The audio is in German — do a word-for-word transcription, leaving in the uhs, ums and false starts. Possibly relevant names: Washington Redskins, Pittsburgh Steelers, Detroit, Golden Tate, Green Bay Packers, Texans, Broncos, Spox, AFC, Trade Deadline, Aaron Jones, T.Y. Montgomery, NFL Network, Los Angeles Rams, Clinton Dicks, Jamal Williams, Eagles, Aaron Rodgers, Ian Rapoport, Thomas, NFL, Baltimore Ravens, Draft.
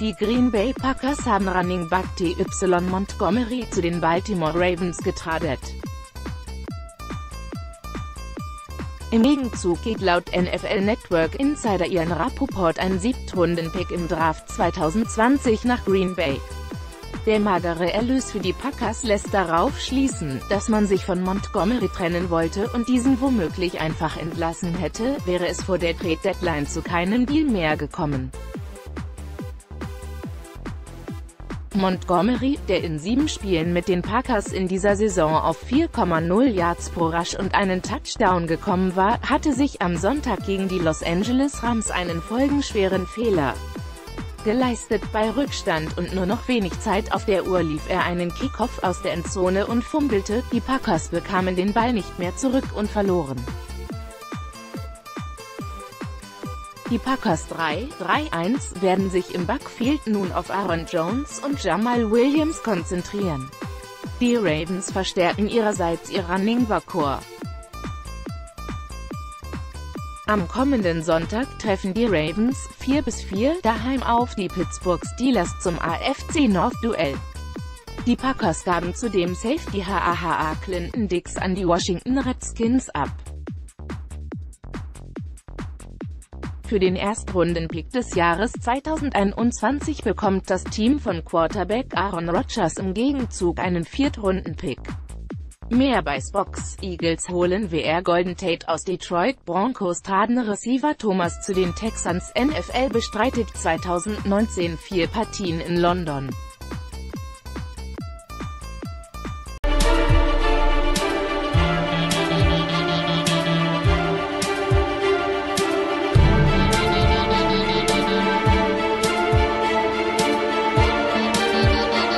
Die Green Bay Packers haben Running Back T Y Montgomery zu den Baltimore Ravens getradet. Im Gegenzug geht laut N F L Network Insider Ian Rapoport ein Siebtrunden-Pick im Draft zwanzig zwanzig nach Green Bay. Der magere Erlös für die Packers lässt darauf schließen, dass man sich von Montgomery trennen wollte und diesen womöglich einfach entlassen hätte, wäre es vor der Trade-Deadline zu keinem Deal mehr gekommen. Montgomery, der in sieben Spielen mit den Packers in dieser Saison auf vier Komma null Yards pro Rush und einen Touchdown gekommen war, hatte sich am Sonntag gegen die Los Angeles Rams einen folgenschweren Fehler geleistet. Bei Rückstand und nur noch wenig Zeit auf der Uhr lief er einen Kickoff aus der Endzone und fummelte. Die Packers bekamen den Ball nicht mehr zurück und verloren. Die Packers drei drei eins werden sich im Backfield nun auf Aaron Jones und Jamal Williams konzentrieren. Die Ravens verstärken ihrerseits ihr Running Back Corps. Am kommenden Sonntag treffen die Ravens vier bis vier daheim auf die Pittsburgh Steelers zum A F C North Duell. Die Packers gaben zudem Safety H A H A Clinton Dicks an die Washington Redskins ab. Für den Erstrundenpick des Jahres zwanzig einundzwanzig bekommt das Team von Quarterback Aaron Rodgers im Gegenzug einen Viertrundenpick. Mehr bei Spox. Eagles holen W R Golden Tate aus Detroit. Broncos traden Receiver Thomas zu den Texans. N F L bestreitet zwanzig neunzehn vier Partien in London.